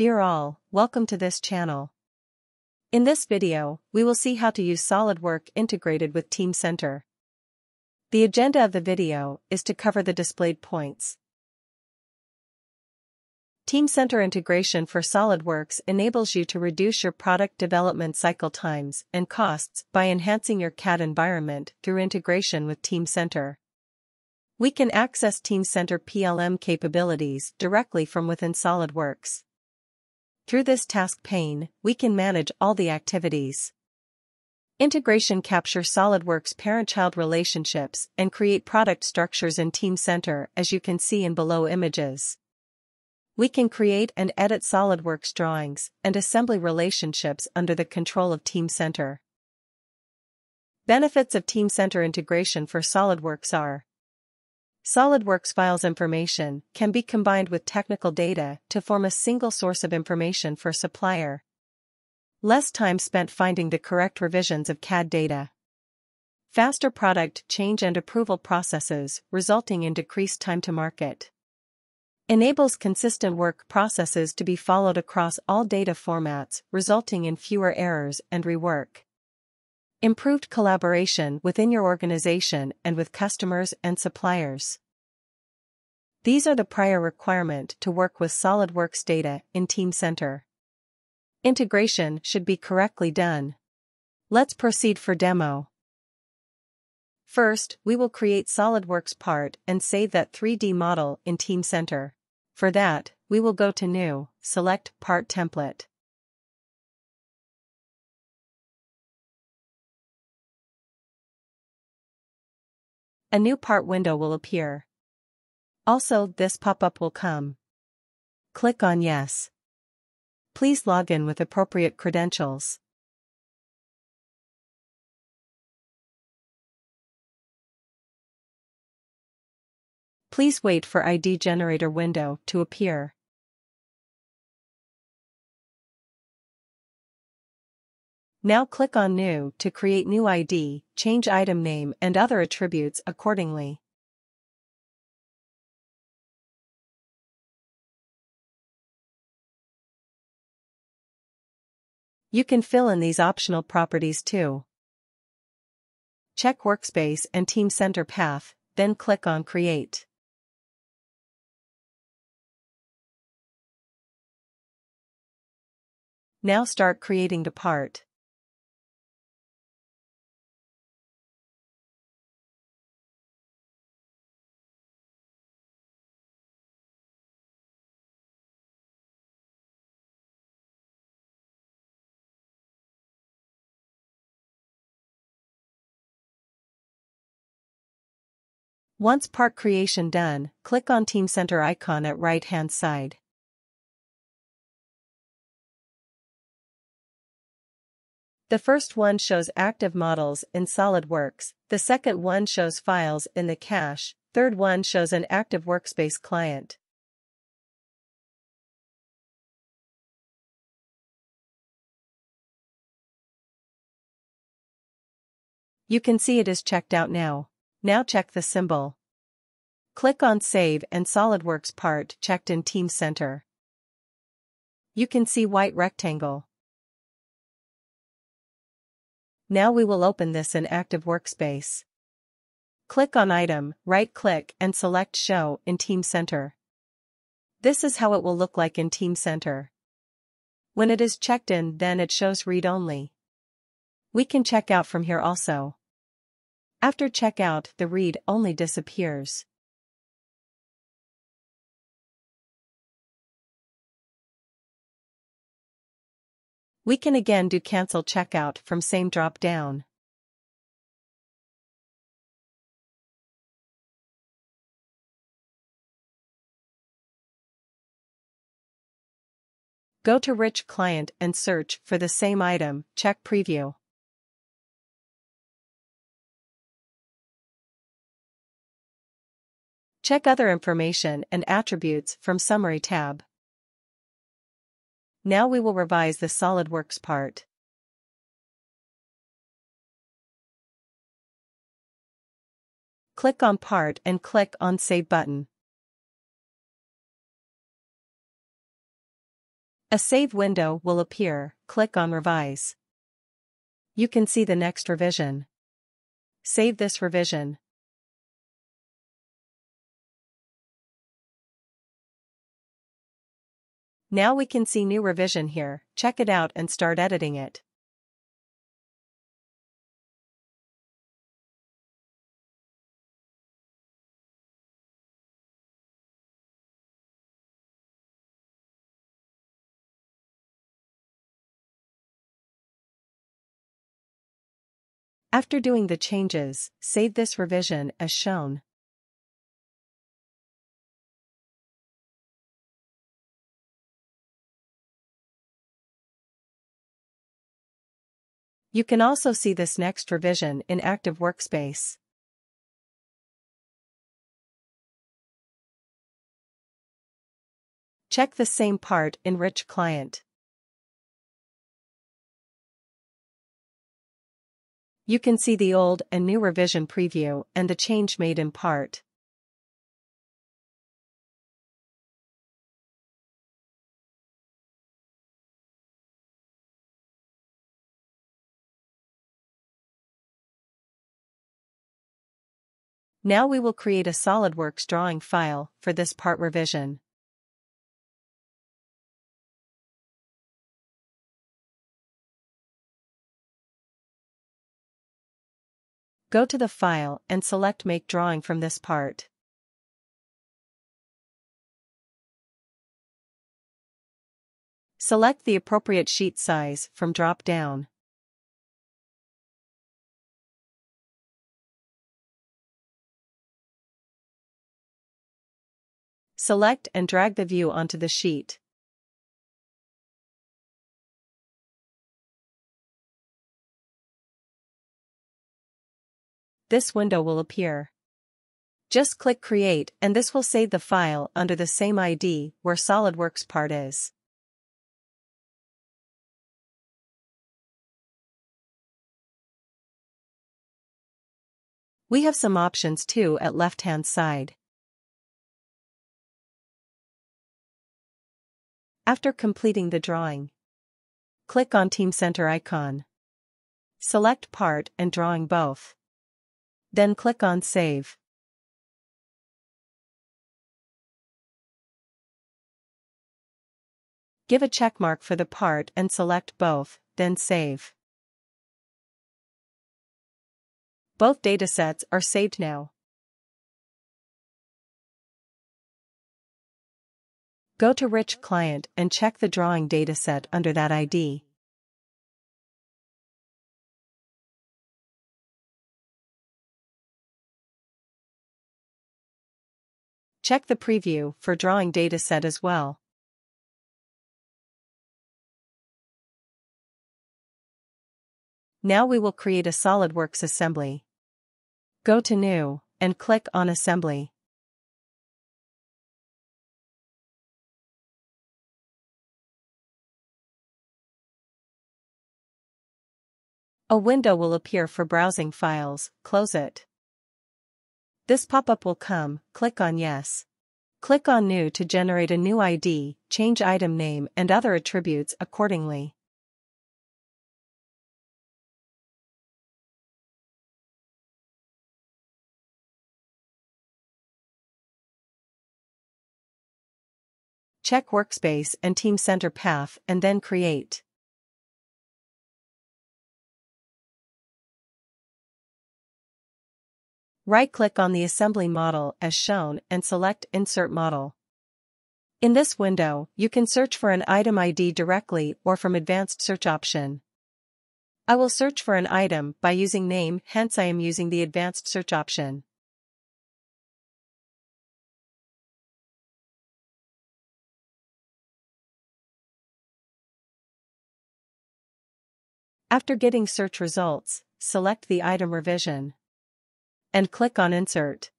Dear all, welcome to this channel. In this video, we will see how to use SolidWorks integrated with Teamcenter. The agenda of the video is to cover the displayed points. Teamcenter integration for SolidWorks enables you to reduce your product development cycle times and costs by enhancing your CAD environment through integration with Teamcenter. We can access Teamcenter PLM capabilities directly from within SolidWorks. Through this task pane, we can manage all the activities. Integration captures SolidWorks parent-child relationships and create product structures in Teamcenter, as you can see in below images. We can create and edit SolidWorks drawings and assembly relationships under the control of Teamcenter. Benefits of Teamcenter integration for SolidWorks are: SolidWorks files information can be combined with technical data to form a single source of information for supplier. Less time spent finding the correct revisions of CAD data. Faster product change and approval processes, resulting in decreased time to market. Enables consistent work processes to be followed across all data formats, resulting in fewer errors and rework. Improved collaboration within your organization and with customers and suppliers. These are the prior requirement to work with SolidWorks data in Teamcenter. Integration should be correctly done. Let's proceed for demo. First, we will create SolidWorks part and save that 3D model in Teamcenter. For that, we will go to New, select Part Template. A new part window will appear. Also, this pop-up will come. Click on Yes. Please log in with appropriate credentials. Please wait for ID generator window to appear. Now click on New to create new ID, change item name and other attributes accordingly. You can fill in these optional properties too. Check Workspace and Teamcenter Path, then click on Create. Now start creating the part. Once part creation done, click on Teamcenter icon at right-hand side. The first one shows active models in SolidWorks, the second one shows files in the cache, third one shows an active workspace client. You can see it is checked out now. Now check the symbol. Click on Save and SolidWorks part checked in Teamcenter. You can see white rectangle. Now we will open this in Active Workspace. Click on Item, right-click and select Show in Teamcenter. This is how it will look like in Teamcenter. When it is checked in, then it shows read-only. We can check out from here also. After checkout, the read only disappears. We can again do cancel checkout from same drop-down. Go to Rich Client and search for the same item, check Preview. Check other information and attributes from Summary tab. Now we will revise the SolidWorks part. Click on Part and click on Save button. A save window will appear. Click on Revise. You can see the next revision. Save this revision. Now we can see new revision here. Check it out and start editing it. After doing the changes, save this revision as shown. You can also see this next revision in Active Workspace. Check the same part in Rich Client. You can see the old and new revision preview and the change made in part. Now we will create a SolidWorks drawing file for this part revision. Go to the file and select Make Drawing from this part. Select the appropriate sheet size from drop-down. Select and drag the view onto the sheet. This window will appear. Just click Create and this will save the file under the same ID where SolidWorks part is. We have some options too at left-hand side. After completing the drawing, click on Teamcenter icon. Select part and drawing both. Then click on Save. Give a checkmark for the part and select both, then save. Both datasets are saved now. Go to Rich Client and check the drawing dataset under that ID. Check the preview for drawing dataset as well. Now we will create a SolidWorks assembly. Go to New and click on Assembly. A window will appear for browsing files. Close it. This pop-up will come. Click on Yes. Click on New to generate a new ID, change item name and other attributes accordingly. Check Workspace and Teamcenter path and then Create. Right-click on the assembly model as shown and select Insert Model. In this window, you can search for an item ID directly or from Advanced Search option. I will search for an item by using name, hence I am using the Advanced Search option. After getting search results, select the item revision and click on Insert.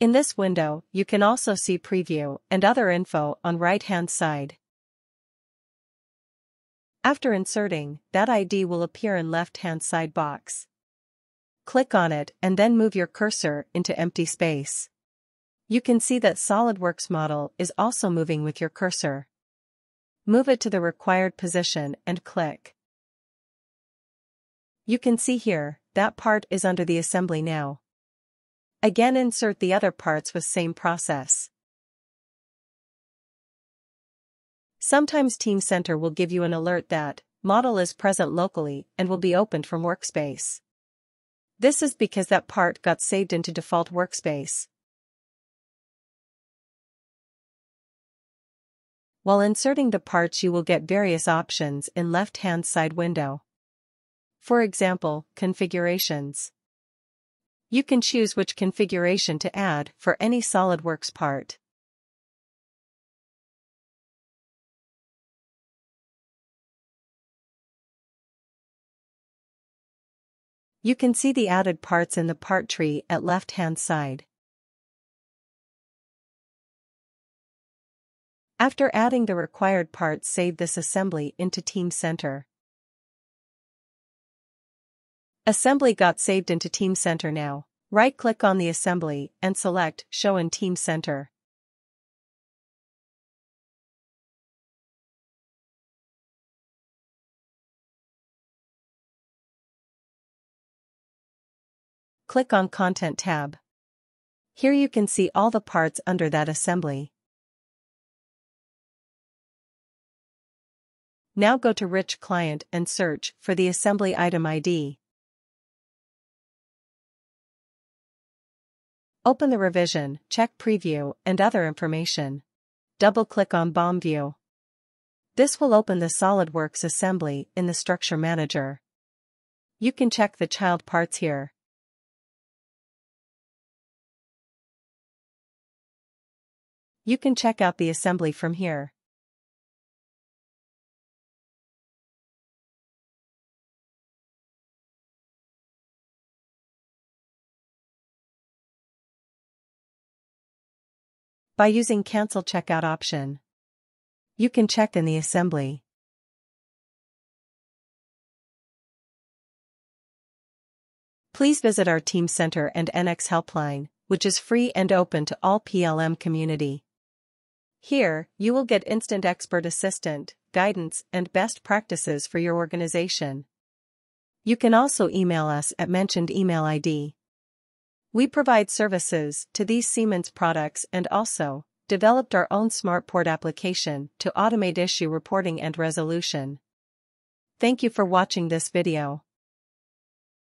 In this window, you can also see preview and other info on right-hand side. After inserting, that ID will appear in left-hand side box. Click on it and then move your cursor into empty space. You can see that SolidWorks model is also moving with your cursor. Move it to the required position and click. You can see here, that part is under the assembly now. Again, insert the other parts with same process. Sometimes Teamcenter will give you an alert that model is present locally and will be opened from workspace. This is because that part got saved into default workspace. While inserting the parts, you will get various options in left-hand side window. For example, configurations. You can choose which configuration to add for any SolidWorks part. You can see the added parts in the part tree at left-hand side. After adding the required parts, save this assembly into Teamcenter. Assembly got saved into Teamcenter now. Right-click on the assembly and select Show in Teamcenter. Click on Content tab. Here you can see all the parts under that assembly. Now go to Rich Client and search for the assembly item ID. Open the revision, check Preview and other information. Double-click on BOM View. This will open the SolidWorks assembly in the Structure Manager. You can check the child parts here. You can check out the assembly from here. By using Cancel Checkout option, you can check in the assembly. Please visit our Teamcenter and NX helpline, which is free and open to all PLM community. Here, you will get instant expert assistant, guidance and best practices for your organization. You can also email us at mentioned email ID. We provide services to these Siemens products and also developed our own SmartPort application to automate issue reporting and resolution. Thank you for watching this video.